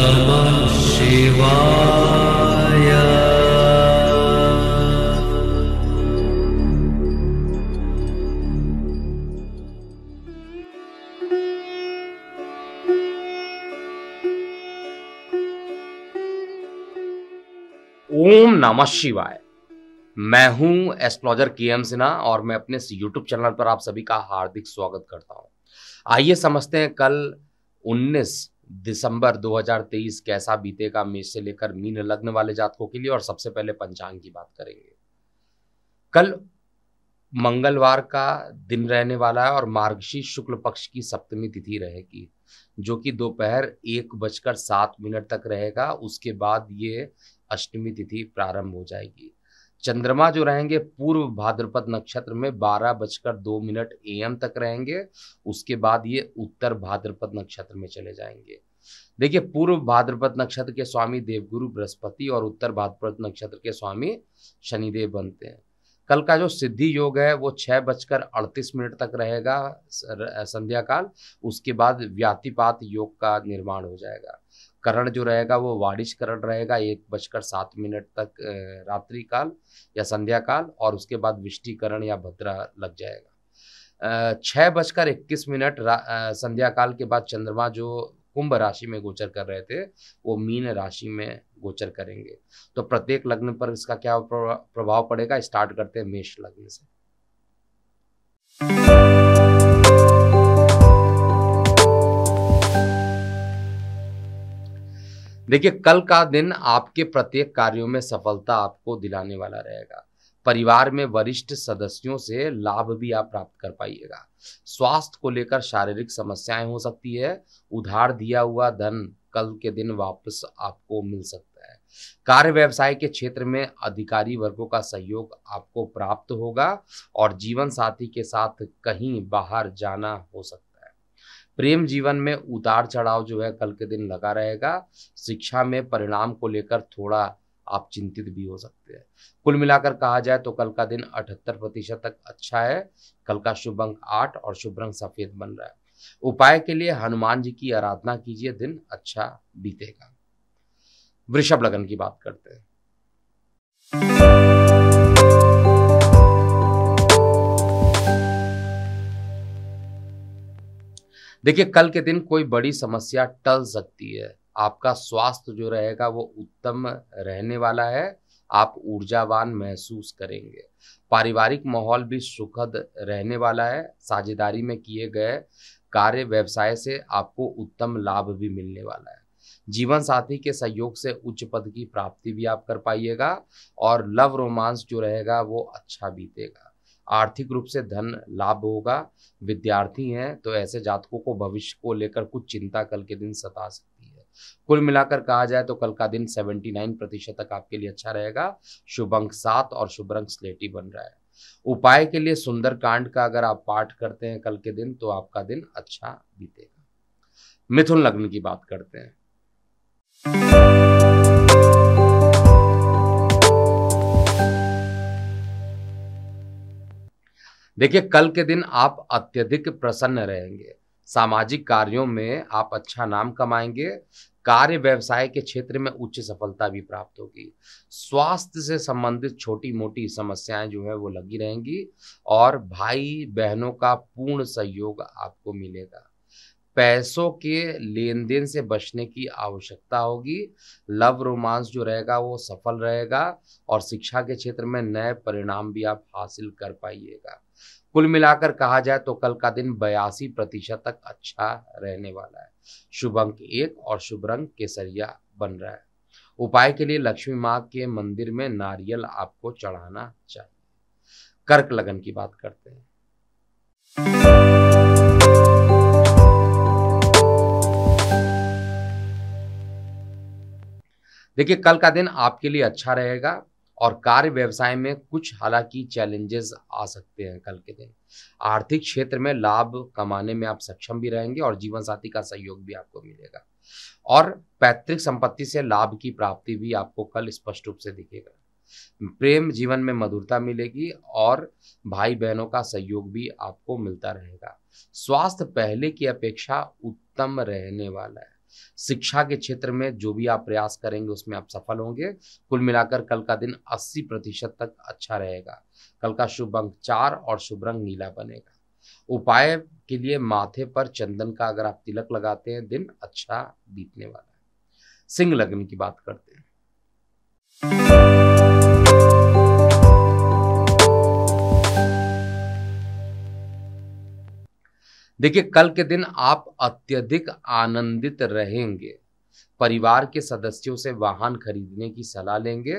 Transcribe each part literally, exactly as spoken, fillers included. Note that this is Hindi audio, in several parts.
नमः शिवाय। ओम नमः शिवाय। मैं हूं एस्ट्रोलॉजर के एम सिन्हा और मैं अपने यूट्यूब चैनल पर आप सभी का हार्दिक स्वागत करता हूं। आइए समझते हैं कल उन्नीस दिसंबर दो हज़ार तेईस कैसा बीतेगा मेष से लेकर मीन लग्न वाले जातकों के लिए। और सबसे पहले पंचांग की बात करेंगे। कल मंगलवार का दिन रहने वाला है और मार्गशी शुक्ल पक्ष की सप्तमी तिथि रहेगी, जो कि दोपहर एक बजकर सात मिनट तक रहेगा। उसके बाद ये अष्टमी तिथि प्रारंभ हो जाएगी। चंद्रमा जो रहेंगे पूर्व भाद्रपद नक्षत्र में बारह बजकर दो मिनट ए एम तक रहेंगे। उसके बाद ये उत्तर भाद्रपद नक्षत्र में चले जाएंगे। देखिए, पूर्व भाद्रपद नक्षत्र के स्वामी देवगुरु बृहस्पति और उत्तर भाद्रपद नक्षत्र के स्वामी शनिदेव बनते हैं। कल का जो सिद्धि योग है वो छः बजकर अड़तीस मिनट तक रहेगा संध्या काल। उसके बाद व्यातिपात योग का निर्माण हो जाएगा। करण जो रहेगा वो वारिश करण रहेगा एक बजकर सात मिनट तक रात्रि काल या संध्या काल। और उसके बाद विष्टिकरण या भद्रा लग जाएगा छः बजकर इक्कीस मिनट संध्या काल के बाद। चंद्रमा जो कुंभ राशि में गोचर कर रहे थे वो मीन राशि में गोचर करेंगे। तो प्रत्येक लग्न पर इसका क्या प्रभाव पड़ेगा, स्टार्ट करते हैं मेष लग्न से। देखिए, कल का दिन आपके प्रत्येक कार्यों में सफलता आपको दिलाने वाला रहेगा। परिवार में वरिष्ठ सदस्यों से लाभ भी आप प्राप्त कर पाइएगा। स्वास्थ्य को लेकर शारीरिक समस्याएं हो सकती है। उधार दिया हुआ धन कल के दिन वापस आपको मिल सकता है। कार्य व्यवसाय के क्षेत्र में अधिकारी वर्गों का सहयोग आपको प्राप्त होगा और जीवन साथी के साथ कहीं बाहर जाना हो सकता है। प्रेम जीवन में उतार चढ़ाव जो है कल के दिन लगा रहेगा। शिक्षा में परिणाम को लेकर थोड़ा आप चिंतित भी हो सकते हैं। कुल मिलाकर कहा जाए तो कल का दिन अठहत्तर प्रतिशत तक अच्छा है। कल का शुभ अंक आठ और शुभ रंग सफेद बन रहा है। उपाय के लिए हनुमान जी की आराधना कीजिए, दिन अच्छा बीतेगा। वृषभ लग्न की बात करते हैं। देखिए, कल के दिन कोई बड़ी समस्या टल सकती है। आपका स्वास्थ्य जो रहेगा वो उत्तम रहने वाला है। आप ऊर्जावान महसूस करेंगे। पारिवारिक माहौल भी सुखद रहने वाला है। साझेदारी में किए गए कार्य व्यवसाय से आपको उत्तम लाभ भी मिलने वाला है। जीवन साथी के सहयोग से उच्च पद की प्राप्ति भी आप कर पाइएगा और लव रोमांस जो रहेगा वो अच्छा बीतेगा। आर्थिक रूप से धन लाभ होगा। विद्यार्थी हैं तो ऐसे जातकों को भविष्य को लेकर कुछ चिंता कल के दिन सता सकती है। कुल मिलाकर कहा जाए तो कल का दिन उन्यासी प्रतिशत तक आपके लिए अच्छा रहेगा। शुभ अंक सात और शुभ रंग स्लेटी बन रहा है। उपाय के लिए सुंदर कांड का अगर आप पाठ करते हैं कल के दिन तो आपका दिन अच्छा बीतेगा। मिथुन लग्न की बात करते हैं। देखिए, कल के दिन आप अत्यधिक प्रसन्न रहेंगे। सामाजिक कार्यों में आप अच्छा नाम कमाएंगे। कार्य व्यवसाय के क्षेत्र में उच्च सफलता भी प्राप्त होगी। स्वास्थ्य से संबंधित छोटी मोटी समस्याएं जो है वो लगी रहेंगी और भाई बहनों का पूर्ण सहयोग आपको मिलेगा। पैसों के लेन देन से बचने की आवश्यकता होगी। लव रोमांस जो रहेगा वो सफल रहेगा और शिक्षा के क्षेत्र में नए परिणाम भी आप हासिल कर पाइएगा। कुल मिलाकर कहा जाए तो कल का दिन बयासी प्रतिशत तक अच्छा रहने वाला है। शुभ अंक एक और शुभ रंग केसरिया बन रहा है। उपाय के लिए लक्ष्मी माँ के मंदिर में नारियल आपको चढ़ाना चाहिए। कर्क लग्न की बात करते हैं। देखिए, कल का दिन आपके लिए अच्छा रहेगा और कार्य व्यवसाय में कुछ हालांकि चैलेंजेस आ सकते हैं कल के दिन। आर्थिक क्षेत्र में लाभ कमाने में आप सक्षम भी रहेंगे और जीवन साथी का सहयोग भी आपको मिलेगा और पैतृक संपत्ति से लाभ की प्राप्ति भी आपको कल स्पष्ट रूप से दिखेगा। प्रेम जीवन में मधुरता मिलेगी और भाई बहनों का सहयोग भी आपको मिलता रहेगा। स्वास्थ्य पहले की अपेक्षा उत्तम रहने वाला है। शिक्षा के क्षेत्र में जो भी आप प्रयास करेंगे उसमें आप सफल होंगे। कुल मिलाकर कल का दिन अस्सी प्रतिशत तक अच्छा रहेगा। कल का शुभ अंक चार और शुभ रंग नीला बनेगा। उपाय के लिए माथे पर चंदन का अगर आप तिलक लगाते हैं दिन अच्छा बीतने वाला है। सिंह लग्न की बात करते हैं। देखिए कल के दिन आप अत्यधिक आनंदित रहेंगे। परिवार के सदस्यों से वाहन खरीदने की सलाह लेंगे।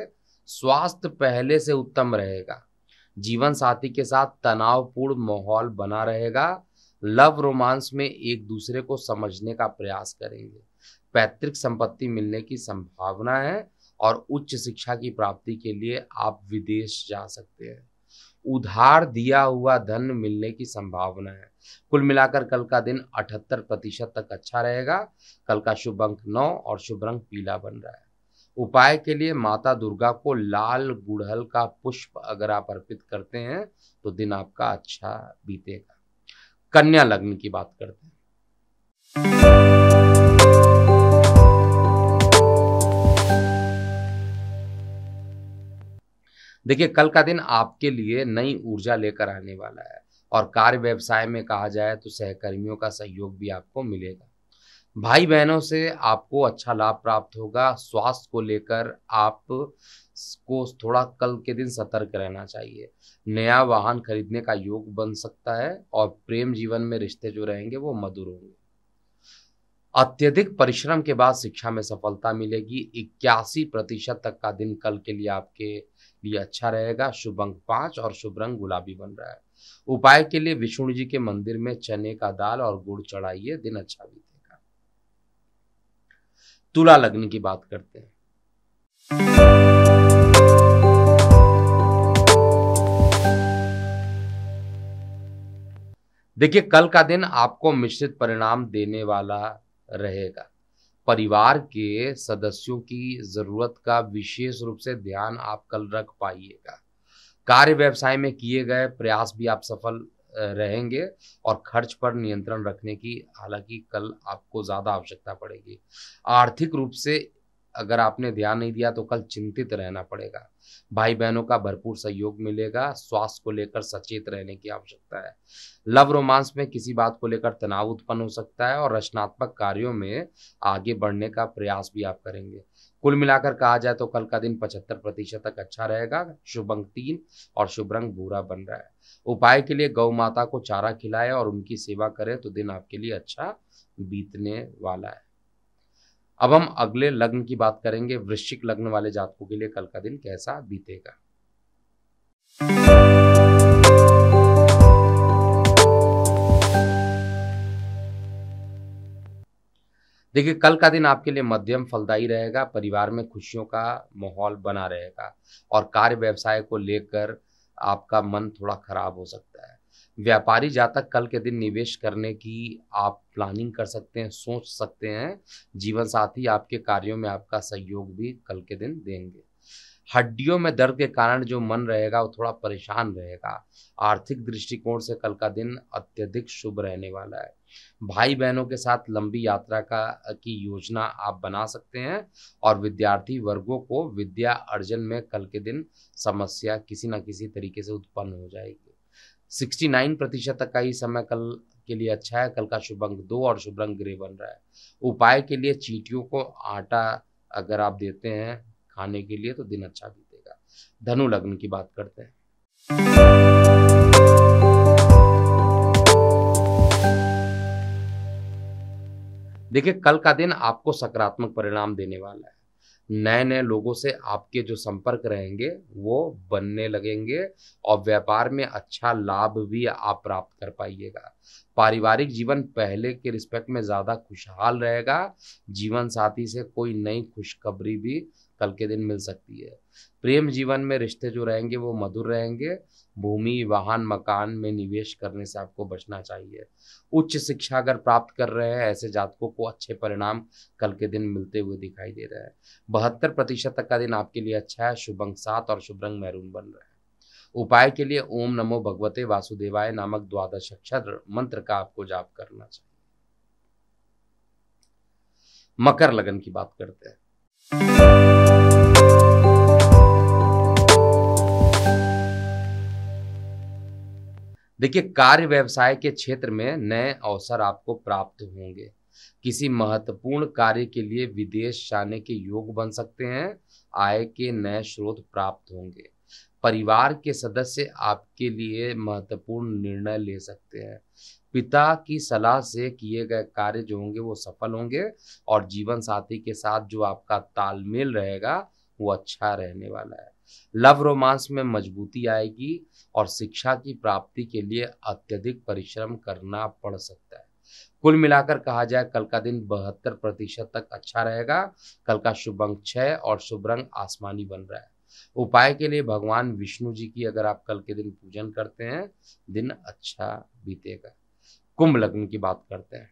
स्वास्थ्य पहले से उत्तम रहेगा। जीवन साथी के साथ तनावपूर्ण माहौल बना रहेगा। लव रोमांस में एक दूसरे को समझने का प्रयास करेंगे। पैतृक संपत्ति मिलने की संभावना है और उच्च शिक्षा की प्राप्ति के लिए आप विदेश जा सकते हैं। उधार दिया हुआ धन मिलने की संभावना है। कुल मिलाकर कल का दिन अठहत्तर प्रतिशत तक अच्छा रहेगा। कल का शुभ अंक नौ और शुभ रंग पीला बन रहा है। उपाय के लिए माता दुर्गा को लाल गुड़हल का पुष्प अगर आप अर्पित करते हैं तो दिन आपका अच्छा बीतेगा। कन्या लग्न की बात करते हैं। देखिए कल का दिन आपके लिए नई ऊर्जा लेकर आने वाला है और कार्य व्यवसाय में कहा जाए तो सहकर्मियों का सहयोग भी आपको मिलेगा। भाई बहनों से आपको अच्छा लाभ प्राप्त होगा। स्वास्थ्य को लेकर आप को थोड़ा कल के दिन सतर्क रहना चाहिए। नया वाहन खरीदने का योग बन सकता है और प्रेम जीवन में रिश्ते जो रहेंगे वो मधुर होंगे। अत्यधिक परिश्रम के बाद शिक्षा में सफलता मिलेगी। इक्यासी प्रतिशत तक का दिन कल के लिए आपके लिए अच्छा रहेगा। शुभ अंक पांच और शुभ रंग गुलाबी बन रहा है। उपाय के लिए विष्णु जी के मंदिर में चने का दाल और गुड़ चढ़ाइए, दिन अच्छा बीतेगा। तुला लग्न की बात करते हैं। देखिए कल का दिन आपको मिश्रित परिणाम देने वाला रहेगा। परिवार के सदस्यों की जरूरत का विशेष रूप से ध्यान आप कल रख पाइएगा। कार्य व्यवसाय में किए गए प्रयास भी आप सफल रहेंगे और खर्च पर नियंत्रण रखने की हालांकि कल आपको ज़्यादा आवश्यकता पड़ेगी। आर्थिक रूप से अगर आपने ध्यान नहीं दिया तो कल चिंतित रहना पड़ेगा। भाई बहनों का भरपूर सहयोग मिलेगा। स्वास्थ्य को लेकर सचेत रहने की आवश्यकता है। लव रोमांस में किसी बात को लेकर तनाव उत्पन्न हो सकता है और रचनात्मक कार्यों में आगे बढ़ने का प्रयास भी आप करेंगे। कुल मिलाकर कहा जाए तो कल का दिन पचहत्तर प्रतिशत तक अच्छा रहेगा। शुभ अंक तीन और शुभ रंग भूरा बन रहा है। उपाय के लिए गौ माता को चारा खिलाएं और उनकी सेवा करें तो दिन आपके लिए अच्छा बीतने वाला है। अब हम अगले लग्न की बात करेंगे। वृश्चिक लग्न वाले जातकों के लिए कल का दिन कैसा बीतेगा। देखिए कल का दिन आपके लिए मध्यम फलदायी रहेगा। परिवार में खुशियों का माहौल बना रहेगा और कार्य व्यवसाय को लेकर आपका मन थोड़ा खराब हो सकता है। व्यापारी जातक कल के दिन निवेश करने की आप प्लानिंग कर सकते हैं, सोच सकते हैं। जीवन साथी आपके कार्यों में आपका सहयोग भी कल के दिन देंगे। हड्डियों में दर्द के कारण जो मन रहेगा वो थोड़ा परेशान रहेगा। आर्थिक दृष्टिकोण से कल का दिन अत्यधिक शुभ रहने वाला है। भाई बहनों के साथ लंबी यात्रा का की योजना आप बना सकते हैं और विद्यार्थी वर्गों को विद्या अर्जन में कल के दिन समस्या किसी न किसी तरीके से उत्पन्न हो जाएगी। सिक्सटी नाइन प्रतिशत तक का ही समय कल के लिए अच्छा है। कल का शुभ अंक दो और शुभ रंग ग्रे बन रहा है। उपाय के लिए चींटियों को आटा अगर आप देते हैं खाने के लिए तो दिन अच्छा बीतेगा। धनु लग्न की बात करते हैं। देखिए कल का दिन आपको सकारात्मक परिणाम देने वाला है। नए नए लोगों से आपके जो संपर्क रहेंगे वो बनने लगेंगे और व्यापार में अच्छा लाभ भी आप प्राप्त कर पाइएगा। पारिवारिक जीवन पहले के रिस्पेक्ट में ज़्यादा खुशहाल रहेगा। जीवन साथी से कोई नई खुशखबरी भी कल के दिन मिल सकती है। प्रेम जीवन में रिश्ते जो रहेंगे वो मधुर रहेंगे। भूमि, वाहन, मकान में निवेश करने से आपको बचना चाहिए। उच्च शिक्षा अगर प्राप्त कर रहे हैं ऐसे जातकों को अच्छे परिणाम कल के दिन मिलते हुए दिखाई दे रहे हैं। बहत्तर प्रतिशत तक का दिन आपके लिए अच्छा है। शुभ अंक सात और शुभ रंग मैरून बन रहा है। उपाय के लिए ओम नमो भगवते वासुदेवाय नामक द्वादश अक्षर मंत्र का आपको जाप करना चाहिए। मकर लग्न की बात करते हैं। देखिए, कार्य व्यवसाय के क्षेत्र में नए अवसर आपको प्राप्त होंगे। किसी महत्वपूर्ण कार्य के लिए विदेश जाने के योग बन सकते हैं। आय के नए स्रोत प्राप्त होंगे। परिवार के सदस्य आपके लिए महत्वपूर्ण निर्णय ले सकते हैं। पिता की सलाह से किए गए कार्य जो होंगे वो सफल होंगे और जीवन साथी के साथ जो आपका तालमेल रहेगा वो अच्छा रहने वाला है। लव रोमांस में मजबूती आएगी और शिक्षा की प्राप्ति के लिए अत्यधिक परिश्रम करना पड़ सकता है। कुल मिलाकर कहा जाए कल का दिन बहत्तर प्रतिशत तक अच्छा रहेगा। कल का शुभ अंक छह और शुभ रंग आसमानी बन रहा है। उपाय के लिए भगवान विष्णु जी की अगर आप कल के दिन पूजन करते हैं दिन अच्छा बीतेगा। कुंभ लग्न की बात करते हैं।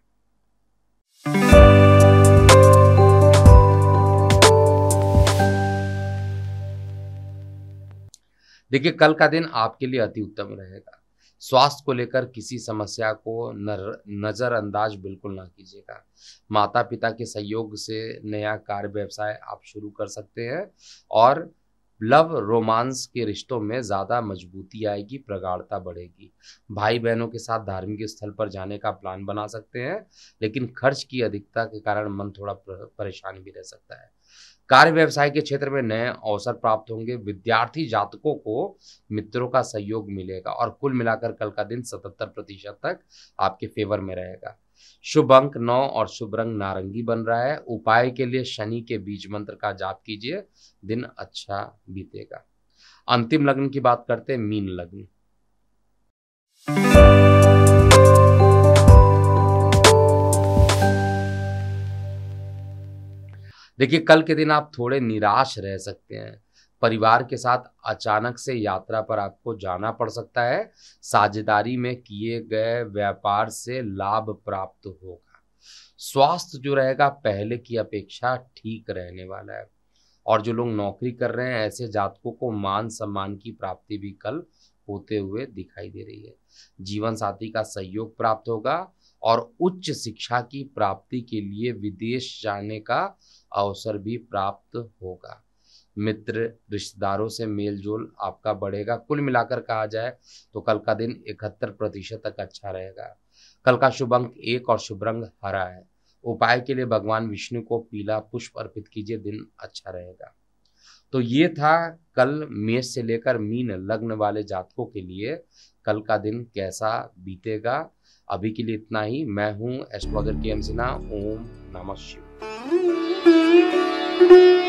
देखिए, कल का दिन आपके लिए अति उत्तम रहेगा। स्वास्थ्य को लेकर किसी समस्या को नजरअंदाज बिल्कुल ना कीजिएगा। माता पिता के सहयोग से नया कार्य व्यवसाय आप शुरू कर सकते हैं और लव रोमांस के रिश्तों में ज़्यादा मजबूती आएगी, प्रगाढ़ता बढ़ेगी। भाई बहनों के साथ धार्मिक स्थल पर जाने का प्लान बना सकते हैं, लेकिन खर्च की अधिकता के कारण मन थोड़ा परेशान भी रह सकता है। कार्य व्यवसाय के क्षेत्र में नए अवसर प्राप्त होंगे। विद्यार्थी जातकों को मित्रों का सहयोग मिलेगा और कुल मिलाकर कल का दिन सतहत्तर प्रतिशत तक आपके फेवर में रहेगा। शुभ अंक नौ और शुभ रंग नारंगी बन रहा है। उपाय के लिए शनि के बीज मंत्र का जाप कीजिए, दिन अच्छा बीतेगा। अंतिम लग्न की बात करते हैं, मीन लग्न। देखिए, कल के दिन आप थोड़े निराश रह सकते हैं। परिवार के साथ अचानक से यात्रा पर आपको जाना पड़ सकता है। साझेदारी में किए गए व्यापार से लाभ प्राप्त होगा। स्वास्थ्य जो रहेगा पहले की अपेक्षा ठीक रहने वाला है और जो लोग नौकरी कर रहे हैं ऐसे जातकों को मान सम्मान की प्राप्ति भी कल होते हुए दिखाई दे रही है। जीवन साथी का सहयोग प्राप्त होगा और उच्च शिक्षा की प्राप्ति के लिए विदेश जाने का अवसर भी प्राप्त होगा। मित्र रिश्तेदारों से मेल जोल आपका बढ़ेगा। कुल मिलाकर कहा जाए तो कल का दिन इकहत्तर प्रतिशत तक अच्छा रहेगा। कल का शुभ अंक एक और शुभ रंग हरा है। उपाय के लिए भगवान विष्णु को पीला पुष्प अर्पित कीजिए, दिन अच्छा रहेगा। तो ये था कल मेष से लेकर मीन लग्न वाले जातकों के लिए कल का दिन कैसा बीतेगा। अभी के लिए इतना ही। मैं हूँ एस्ट्रोलॉजर के एम सिन्हा। ओम नमः शिवाय।